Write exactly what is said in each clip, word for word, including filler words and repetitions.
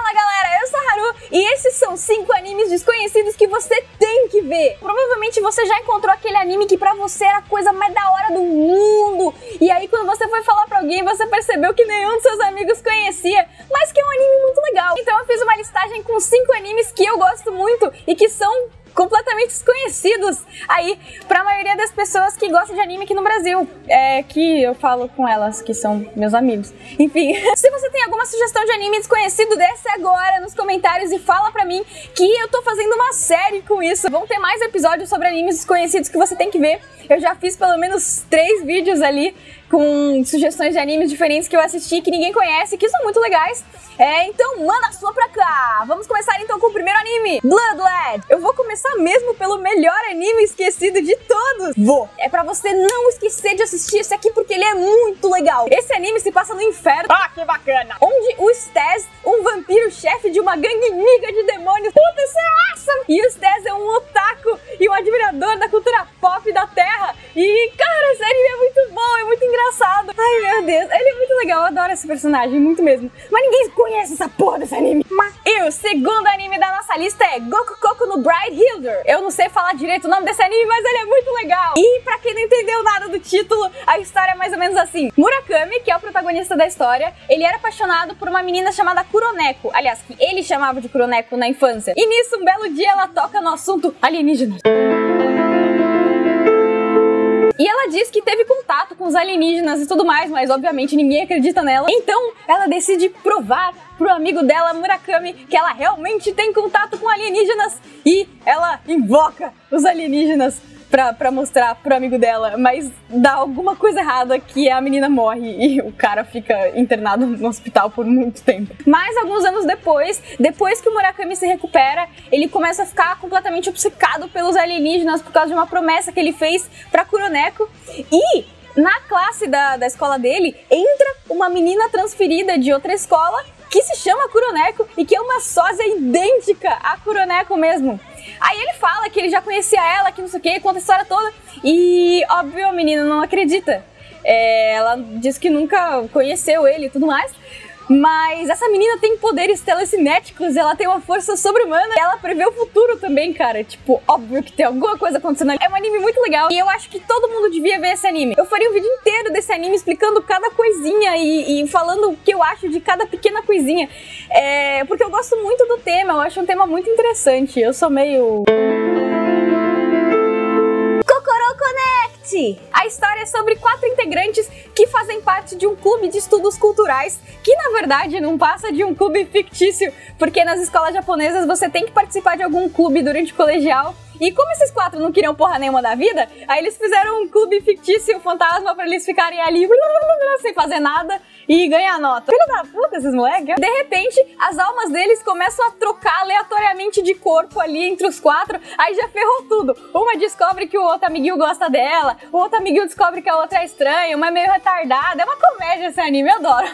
Fala galera, eu sou a Haru e esses são cinco animes desconhecidos que você tem que ver. Provavelmente você já encontrou aquele anime que pra você era a coisa mais da hora do mundo, e aí quando você foi falar pra alguém você percebeu que nenhum dos seus amigos conhecia, mas que é um anime muito legal. Então eu fiz uma listagem com cinco animes que eu gosto muito e que são completamente desconhecidos aí pra maioria das pessoas que gostam de anime aqui no Brasil, é que eu falo com elas, que são meus amigos. Enfim, se você tem alguma sugestão de anime desconhecido, desce agora nos comentários e fala pra mim, que eu tô fazendo uma série com isso. Vão ter mais episódios sobre animes desconhecidos que você tem que ver. Eu já fiz pelo menos três vídeos ali com sugestões de animes diferentes que eu assisti, que ninguém conhece, que são muito legais. É, então manda a sua pra cá! Vamos começar então com o primeiro anime, Blood Lad. Eu vou começar mesmo pelo melhor anime esquecido de todos. Vou! É pra você não esquecer de assistir esse aqui, porque ele é muito legal. Esse anime se passa no inferno. Ah, que bacana! Onde o Stes, um vampiro chefe de uma gangue inimiga de demônios. Puta, isso é awesome! E o Stes é um otaku e um admirador da cultura pop da Terra. E, cara, esse anime é muito bom, é muito engraçado. Engraçado. Ai, meu Deus, ele é muito legal, eu adoro esse personagem, muito mesmo. Mas ninguém conhece essa porra desse anime. Mas... E o segundo anime da nossa lista é Gokukoku no Brynhildr. Eu não sei falar direito o nome desse anime, mas ele é muito legal. E pra quem não entendeu nada do título, a história é mais ou menos assim. Murakami, que é o protagonista da história, ele era apaixonado por uma menina chamada Kuroneko. Aliás, que ele chamava de Kuroneko na infância. E nisso, um belo dia, ela toca no assunto alienígenas. E ela diz que teve contato com os alienígenas e tudo mais, mas obviamente ninguém acredita nela. Então ela decide provar pro amigo dela, Murakami, que ela realmente tem contato com alienígenas, e ela invoca os alienígenas pra, pra mostrar pro amigo dela, mas dá alguma coisa errada que a menina morre e o cara fica internado no hospital por muito tempo. Mas alguns anos depois, depois que o Murakami se recupera, ele começa a ficar completamente obcecado pelos alienígenas por causa de uma promessa que ele fez pra Kuroneko. E na classe da, da escola dele, entra uma menina transferida de outra escola que se chama Kuroneko e que é uma sósia idêntica a Kuroneko mesmo. Aí ele fala que ele já conhecia ela, que não sei o que, conta a história toda. E, óbvio, a menina não acredita. É, ela diz que nunca conheceu ele e tudo mais. Mas essa menina tem poderes telecinéticos, ela tem uma força sobre-humana. Ela prevê o futuro também, cara. Tipo, óbvio que tem alguma coisa acontecendo ali. É um anime muito legal e eu acho que todo mundo devia ver esse anime. Eu faria um vídeo inteiro desse anime explicando cada coisinha e, e falando o que eu acho de cada pequena coisinha. É, porque eu gosto muito do tema, eu acho um tema muito interessante. Eu sou meio... Kokoro Connect! A história é sobre quatro integrantes que fazem parte de um clube de estudos culturais que, na verdade, não passa de um clube fictício, porque nas escolas japonesas você tem que participar de algum clube durante o colegial. E como esses quatro não queriam porra nenhuma da vida, aí eles fizeram um clube fictício, fantasma, pra eles ficarem ali blá, blá, blá, sem fazer nada e ganhar nota. Filho da puta, esses moleques. De repente, as almas deles começam a trocar aleatoriamente de corpo ali entre os quatro, aí já ferrou tudo. Uma descobre que o outro amiguinho gosta dela, o outro amiguinho descobre que a outra é estranha, uma é meio retardada. É uma comédia esse anime, eu adoro.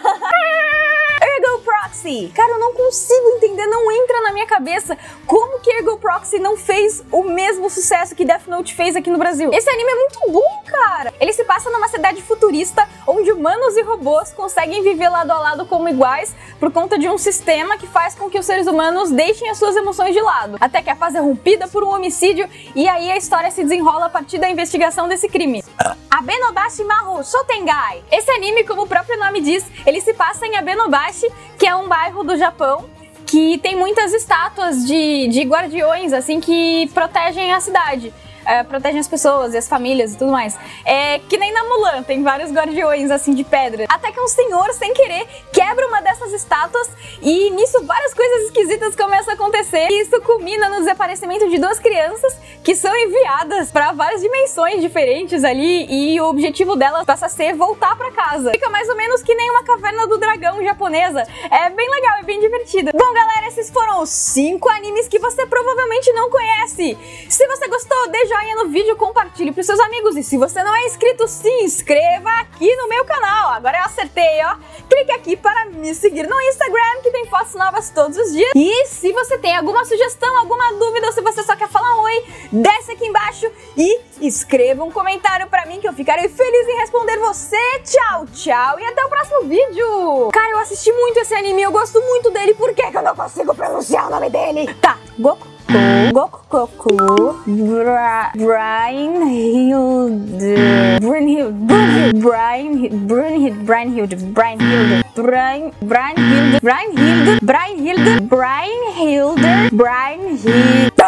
Ergo Proxy! Cara, eu não consigo entender, não entra na minha cabeça como que Ergo Proxy não fez o mesmo sucesso que Death Note fez aqui no Brasil. Esse anime é muito bom, cara! Ele se passa numa cidade futurista onde humanos e robôs conseguem viver lado a lado como iguais por conta de um sistema que faz com que os seres humanos deixem as suas emoções de lado, até que a fase é rompida por um homicídio e aí a história se desenrola a partir da investigação desse crime. Abenobashi Mahou Shotengai. Esse anime, como o próprio nome diz, ele se passa em Abenobashi, que é um bairro do Japão que tem muitas estátuas de, de guardiões, assim, que protegem a cidade, é, protegem as pessoas e as famílias e tudo mais. É que nem na Mulan, tem vários guardiões, assim, de pedra. Até que um senhor, sem querer, quebra uma dessas estátuas e nisso várias coisas esquisitas começam a acontecer. E isso culmina no desaparecimento de duas crianças que são enviadas para várias dimensões diferentes ali e o objetivo delas passa a ser voltar para casa. Fica mais ou menos que nem uma caverna do dragão japonesa. É bem legal, é bem divertida. Bom, galera, esses foram são os cinco animes que você provavelmente não conhece. Se você gostou, dê joinha no vídeo, compartilhe para os seus amigos. E se você não é inscrito, se inscreva aqui no meu canal. Agora eu acertei, ó. Clique aqui para me seguir no Instagram, que tem fotos novas todos os dias. E se você tem alguma sugestão, alguma dúvida, ou se você só quer falar um oi, desce aqui embaixo e escreva um comentário para mim, que eu ficarei feliz em responder você. Tchau, tchau e até o próximo vídeo. Cara, eu assisti muito esse anime, eu gosto muito dele. Por que que eu não consigo pronunciar o nome dele? Tá, Goku. Gokukoku Brynhildr Brynhildr Brynhildr Brynhildr Brynhildr Brynhildr Brynhildr Brynhildr Brynhildr Brynhildr